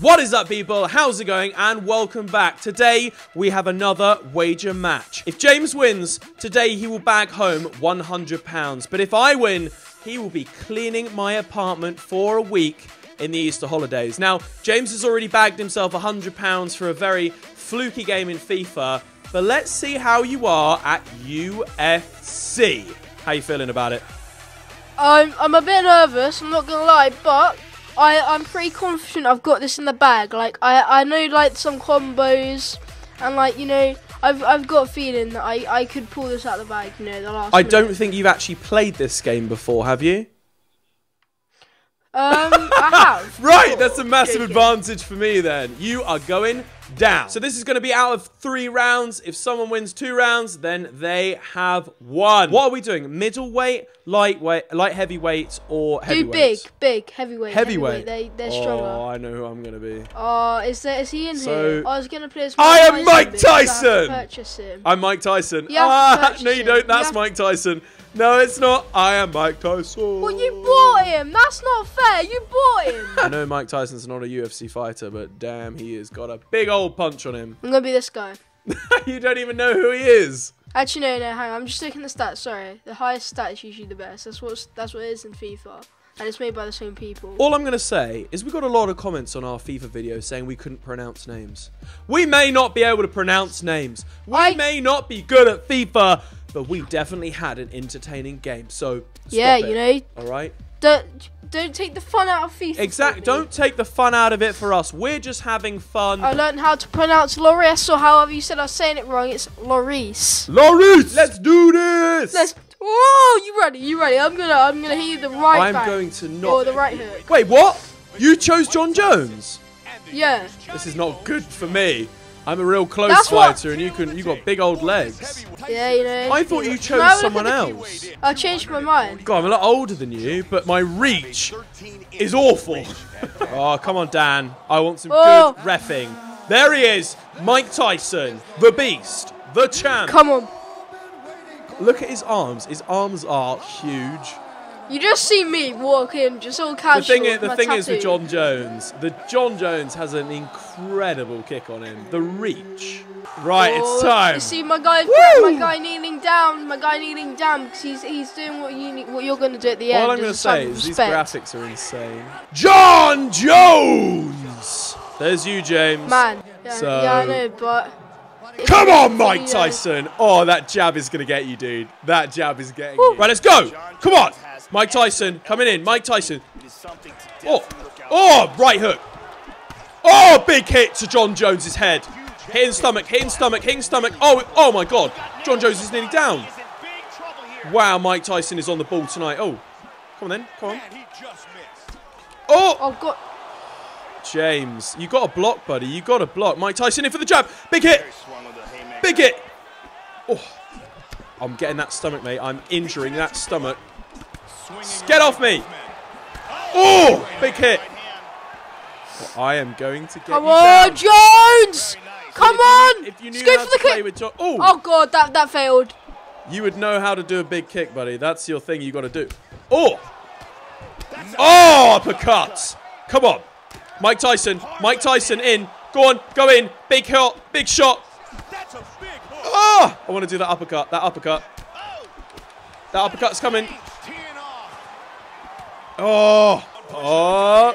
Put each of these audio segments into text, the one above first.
What is up, people? How's it going? And welcome back. Today, we have another wager match. If James wins, today he will bag home £100. But if I win, he will be cleaning my apartment for a week in the Easter holidays. Now, James has already bagged himself £100 for a very fluky game in FIFA. But let's see how you are at UFC. How you feeling about it? I'm a bit nervous, I'm not going to lie, but I'm pretty confident I've got this in the bag. Like, I know, like, some combos, and, like, you know, I've got a feeling that I could pull this out of the bag, you know, the last minute. Don't think you've actually played this game before, have you? I have. Right, that's a massive advantage for me, then. You are going down. So this is going to be out of 3 rounds. If someone wins 2 rounds, then they have won. What are we doing? Middleweight, lightweight, light heavyweight, or heavyweight? Big, heavyweight. They're stronger. Oh, I know who I'm going to be. Oh, is he in here? I was going to play as Mike Tyson. I am Mike Tyson! Purchase him. I'm Mike Tyson. No, you don't. That's Mike Tyson. No, it's not. I am Mike Tyson. Well, you bought him. That's not fair. You bought him. I know Mike Tyson's not a UFC fighter, but damn, he has got a big old punch on him. I'm going to be this guy. You don't even know who he is. Actually, no, hang on. I'm just looking at the stats. Sorry. The highest stat is usually the best. That's what it is in FIFA. And it's made by the same people. All I'm going to say is we got a lot of comments on our FIFA video saying we couldn't pronounce names. We may not be able to pronounce names. We may not be good at FIFA, but we definitely had an entertaining game. So, you know. All right? Don't take the fun out of FIFA. Exactly. Don't take the fun out of it for us. We're just having fun. I learned how to pronounce Loris, or however you said I was saying it wrong. It's Loris. Loris! Let's do this! Whoa! You ready? I'm gonna hit you the right back. I'm going to knock. Or the right hook. Wait, what? You chose Jon Jones? Yeah. This is not good for me. I'm a real close fighter, and you got big old legs. Yeah, you know. I thought you chose someone else. I changed my mind. God, I'm a lot older than you, but my reach is awful. Oh, come on, Dan. I want some good reffing. There he is, Mike Tyson, the beast, the champ. Come on. Look at his arms. His arms are huge. You just see me walk in, just all casual. The thing is with Jon Jones, Jon Jones has an incredible kick on him. The reach. Right, it's time. You see my guy kneeling down. My guy kneeling down because he's doing what you're going to do at the end. All I'm going to say is these graphics are insane. Jon Jones. There's you, James. Man. Yeah, I know, but. Come on, Mike Tyson. Oh, that jab is going to get you, dude. That jab is getting you. Right, let's go. Come on. Mike Tyson coming in. Mike Tyson. Oh, right hook. Oh, big hit to Jon Jones's head. Hitting stomach, hitting stomach, hitting stomach. Oh my God. Jon Jones is nearly down. Wow, Mike Tyson is on the ball tonight. Oh, come on then. Come on. Oh, God. James, you got to block, buddy. You got to block. Mike Tyson in for the jab. Big hit. Big hit. Oh, I'm getting that stomach, mate. I'm injuring that stomach. Get off me. Oh, big hit. Well, I am going to get you down. Come on, Jones. Come on. If you knew how to play with Jones. Oh, God, that failed. You would know how to do a big kick, buddy. That's your thing you got to do. Oh. Oh, uppercut. Come on. Mike Tyson in. Go on, go in. Big hit, big shot. Oh, I want to do that uppercut, that uppercut. That uppercut's coming. Oh,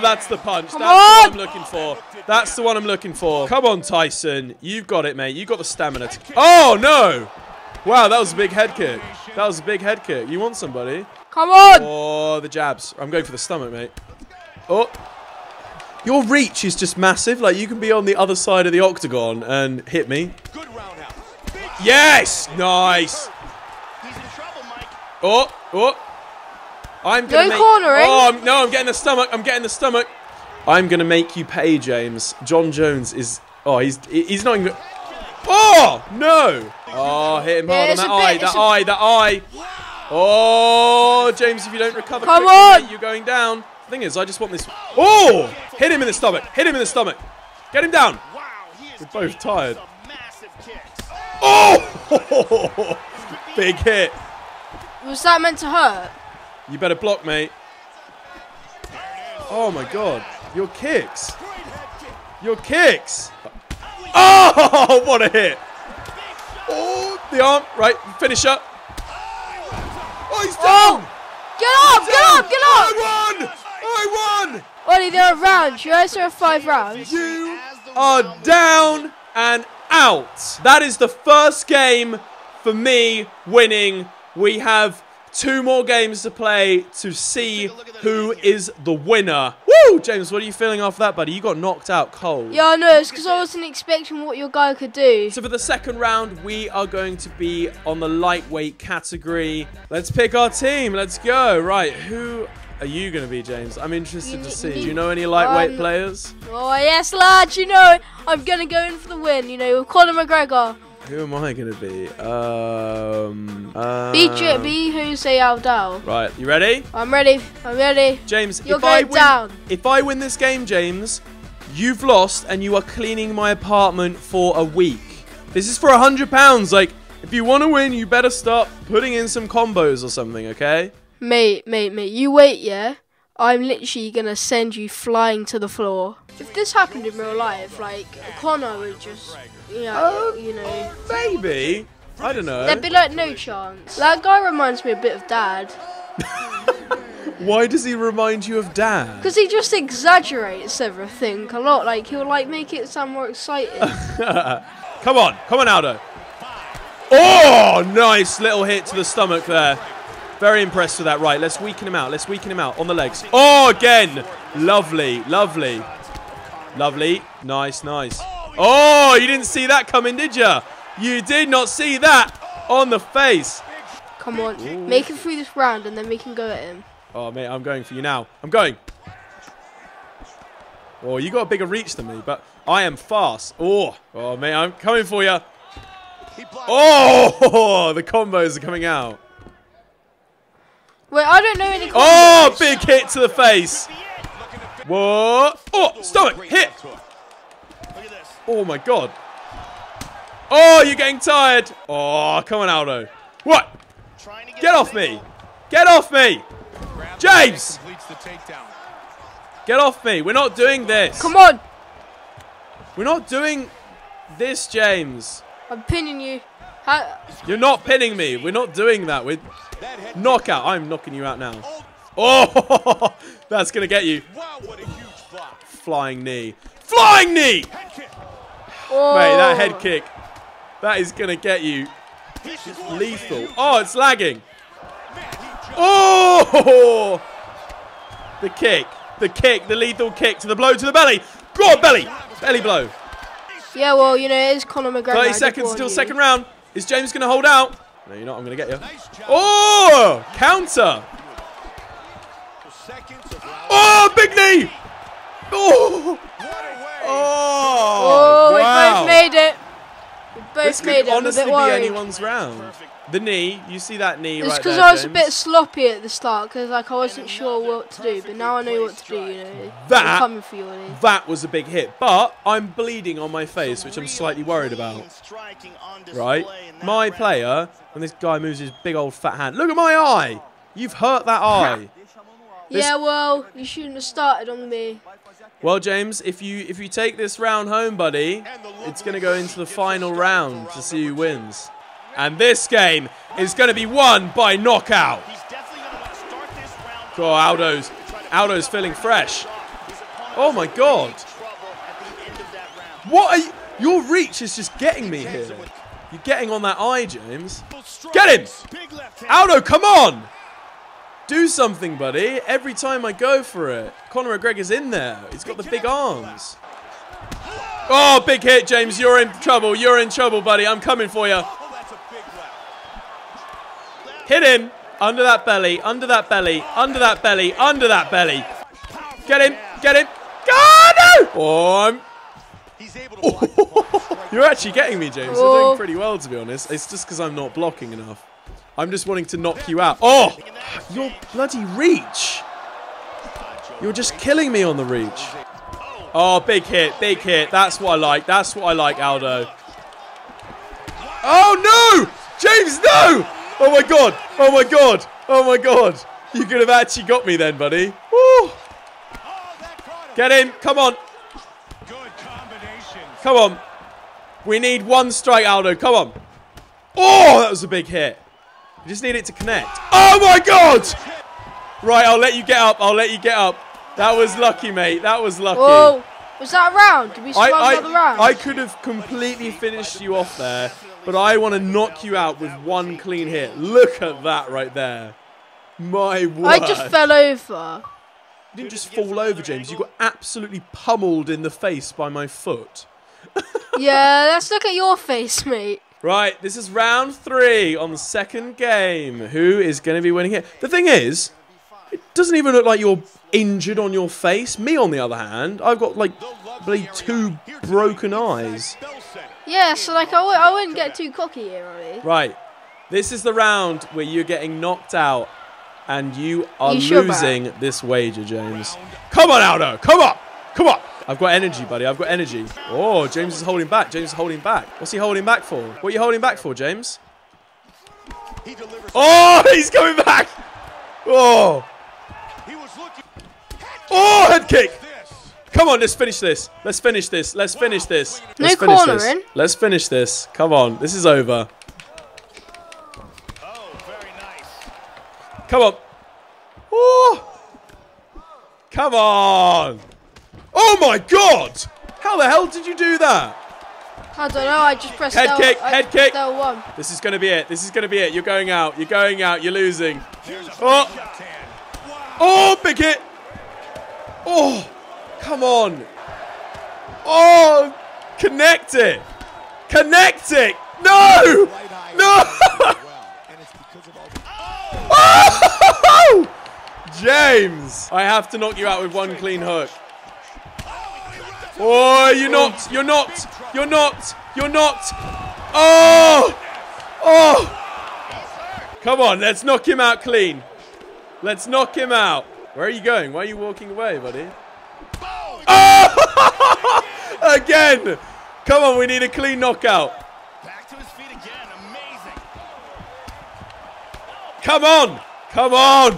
that's the punch. That's the one I'm looking for. That's the one I'm looking for. Come on, Tyson. You've got it, mate. You've got the stamina. Oh, no. Wow, that was a big head kick. That was a big head kick. You want somebody? Come on. Oh, the jabs. I'm going for the stomach, mate. Oh, your reach is just massive. Like, you can be on the other side of the octagon and hit me. Good roundhouse. Yes, nice. He's in trouble, Mike. Oh. I'm going to make... cornering. No, I'm getting the stomach. I'm getting the stomach. I'm going to make you pay, James. Jon Jones is... Oh, he's not even... Oh, no. Oh, hit him hard on that eye. That eye. Oh, James, if you don't recover quickly, you're going down. The thing is, I just want this. Oh! Hit him in the stomach. Hit him in the stomach. Get him down. We're both tired. Oh! Big hit. Was that meant to hurt? You better block, mate. Oh, my God. Your kicks. Your kicks. Oh, what a hit. Oh, the arm. Right, finish up. Oh, he's down. Get up, get up, get up. I won. Only there are rounds. You guys are 5 rounds. You are down and out. That is the first game for me winning. We have 2 more games to play to see who is the winner. Woo! James, what are you feeling after that, buddy? You got knocked out cold. Yeah, I know. It's because I wasn't expecting what your guy could do. So for the second round, we are going to be on the lightweight category. Let's pick our team. Let's go. Right, who are you going to be, James? I'm interested to see. Do you know any lightweight players? Oh, yes, lads. You know, I'm going to go in for the win, you know, with Conor McGregor. Who am I going to be? Be Jose Aldo. Right, you ready? I'm ready. I'm ready. James, if I win this game, James, you've lost and you are cleaning my apartment for a week. This is for £100. Like, if you want to win, you better start putting in some combos or something, okay? Mate, you wait, yeah? I'm literally going to send you flying to the floor. If this happened in real life, like, Conor would just, you know. Maybe. I don't know. There'd be, like, no chance. That guy reminds me a bit of Dad. Why does he remind you of Dad? Because he just exaggerates everything a lot. Like, he'll, like, make it sound more exciting. Come on. Come on, Aldo. Oh, nice little hit to the stomach there. Very impressed with that. Right, let's weaken him out. Let's weaken him out on the legs. Oh, again. Lovely, lovely. Lovely. Nice, nice. Oh, you didn't see that coming, did you? You did not see that on the face. Come on. Ooh. Make it through this round, and then we can go at him. Oh, mate, I'm going for you now. I'm going. Oh, you got a bigger reach than me, but I am fast. Oh, oh mate, I'm coming for you. Oh, the combos are coming out. Wait, I don't know any combos. Oh, big hit to the face. What? Oh, stomach hit. Oh, my God. Oh, you're getting tired. Oh, come on, Aldo. What? Get off me. Get off me. James. Get off me. We're not doing this. Come on. We're not doing this, James. I'm pinning you. You're not pinning me. We're not doing that. We're knockout. I'm knocking you out now. Oh, that's going to get you. Wow, what a huge block. Flying knee. Flying knee! Oh. Mate, that head kick. That is going to get you. It's lethal. Oh, it's lagging. Oh! The kick. The kick. The lethal kick to the blow to the belly. Go on, belly. Belly blow. Yeah, well, you know, it is Conor McGregor. 30 seconds till second round. Is James going to hold out? No, you're not. I'm going to get you. Oh! Counter. Oh, big knee! Oh! Oh! We both made it. We both made it. This could honestly be anyone's round. The knee, you see that knee right there. It's because I was a bit sloppy at the start because like I wasn't sure what to do, but now I know what to do. You know, I'm coming for you. That was a big hit, but I'm bleeding on my face, which I'm slightly worried about. Right, my player, and this guy moves his big old fat hand. Look at my eye. You've hurt that eye. Yeah, well, you shouldn't have started on me. Well, James, if you take this round home, buddy, it's going to go into the final round to see who wins. And this game is going to be won by knockout. God, Aldo's feeling fresh. Oh, my God. What are you? Your reach is just getting me here. You're getting on that eye, James. Get him! Aldo, come on! Do something, buddy. Every time I go for it. Conor McGregor's in there. He's got the big arms. Oh, big hit, James. You're in trouble. You're in trouble, buddy. I'm coming for you. Hit him. Under that belly. Under that belly. Under that belly. Under that belly. Get him. Get him. Oh, no! You're actually getting me, James. You're doing pretty well, to be honest. It's just because I'm not blocking enough. I'm just wanting to knock you out. Oh, your bloody reach. You're just killing me on the reach. Oh, big hit, big hit. That's what I like. That's what I like, Aldo. Oh, no! James, no! Oh, my God. Oh, my God. Oh, my God. You could have actually got me then, buddy. Woo! Get him. Come on. Good combination. Come on. We need one strike, Aldo. Come on. Oh, that was a big hit. We just need it to connect. Oh, my God. Right, I'll let you get up. I'll let you get up. That was lucky, mate. That was lucky. Whoa. Was that a round? Did we survive another round? I could have completely finished you off there, but I want to knock you out with one clean hit. Look at that right there. My word. I just fell over. You didn't just fall over, James. You got absolutely pummeled in the face by my foot. Yeah, let's look at your face, mate. Right, this is round 3 on the second game. Who is going to be winning here? The thing is, it doesn't even look like you're injured on your face. Me, on the other hand, I've got, like, bloody 2 broken eyes. Yeah, so, like, I wouldn't get too cocky here, really. Right. This is the round where you're getting knocked out and you are losing this wager, James. Come on, Aldo. Come on. Come on. I've got energy, buddy. I've got energy. Oh, James is holding back. James is holding back. What's he holding back for? What are you holding back for, James? Oh, he's coming back. Oh. Oh, head kick. Come on, let's finish this. Let's finish this. Let's finish this. Let's finish this. Let's finish this. Let's finish this. Come on. This is over. Come on. Oh. Come on. Oh, my God. How the hell did you do that? I don't know. I just pressed L1. Head kick. Head kick. This is going to be it. This is going to be it. You're going out. You're going out. You're losing. Oh. Oh, big hit. Oh, come on. Oh, connect it. Connect it. No. No. Oh, James. I have to knock you out with one clean hook. Oh, you're knocked. You're knocked. You're knocked. You're knocked. Oh. Oh. Come on. Let's knock him out clean. Let's knock him out. Where are you going? Why are you walking away, buddy? Oh! Again! Come on, we need a clean knockout. Back to his feet again. Amazing. Come on! Come on!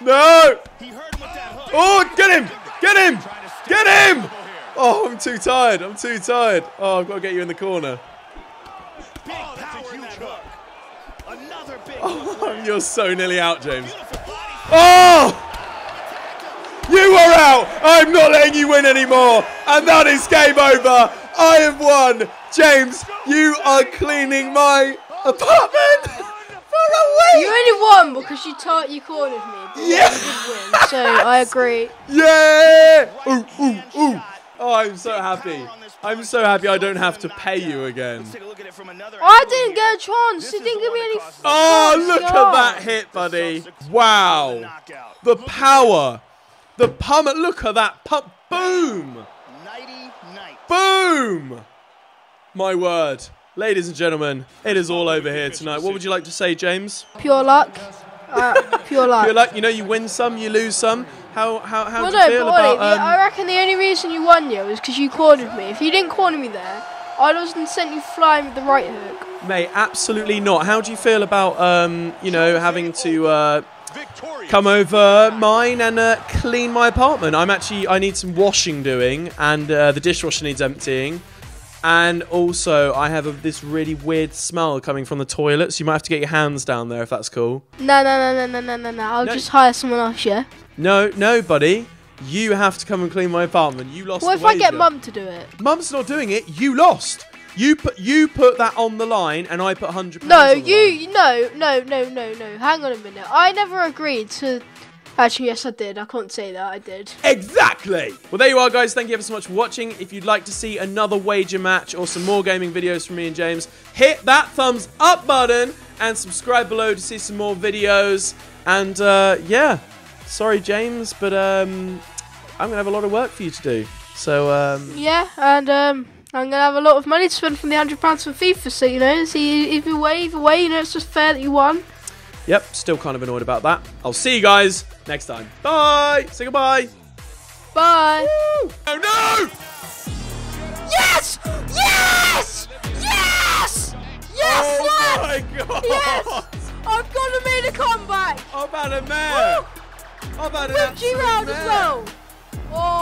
No! Oh, get him! Get him! Get him! Oh, I'm too tired. I'm too tired. Oh, I've got to get you in the corner. Oh, you're so nearly out, James. Oh! You are out! I'm not letting you win anymore! And that is game over! I have won! James, you are cleaning my apartment for a week! You only won because you cornered me. But yeah! You did win, so I agree. Yeah! Ooh, ooh, ooh! Oh, I'm so happy. I'm so happy I don't have to pay you again. I didn't get a chance. You didn't give me any... Oh, look at that hit, buddy. Wow. The power. The pump. Look at that pump. Boom. Boom. My word. Ladies and gentlemen, it is all over here tonight. What would you like to say, James? Pure luck. Pure luck. Pure luck. You know, you win some, you lose some. How well, do you feel about... I reckon the only reason you won, yo, is because you cornered me. If you didn't corner me there, I wasn't sent you flying with the right hook. Mate, absolutely not. How do you feel about, you know, having to come over mine and clean my apartment? I need some washing doing, and the dishwasher needs emptying. And also, I have this really weird smell coming from the toilet, so you might have to get your hands down there if that's cool. No. I'll just hire someone else, yeah? No, buddy. You have to come and clean my apartment. You lost the wager. What if I get Mum to do it? Mum's not doing it. You lost. You put that on the line, and I put £100. No, no. Hang on a minute. I never agreed to... Actually, yes, I did. I can't say that. I did. Exactly. Well, there you are, guys. Thank you ever so much for watching. If you'd like to see another wager match or some more gaming videos from me and James, hit that thumbs up button and subscribe below to see some more videos. And, yeah. Sorry, James, but I'm going to have a lot of work for you to do. So, yeah, and I'm going to have a lot of money to spend from the £100 for FIFA. So, you know, see, either way, you know, it's just fair that you won. Yep, still kind of annoyed about that. I'll see you guys next time. Bye. Say goodbye. Bye. Woo. Oh, no. Yes. Yes. Yes. Yes. Oh, yes. My God. Yes. I've got to make a comeback. I'm out of man. I'm out of man. 50 round as well. Oh!